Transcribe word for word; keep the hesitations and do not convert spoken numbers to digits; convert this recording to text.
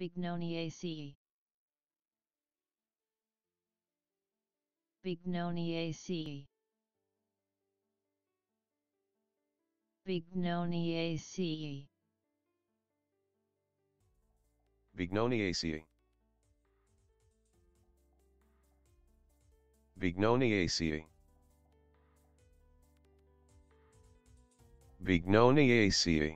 Bignoniaceae. Bignoniaceae. Bignoniaceae. Bignoniaceae. Bignoniaceae. Bignoniaceae.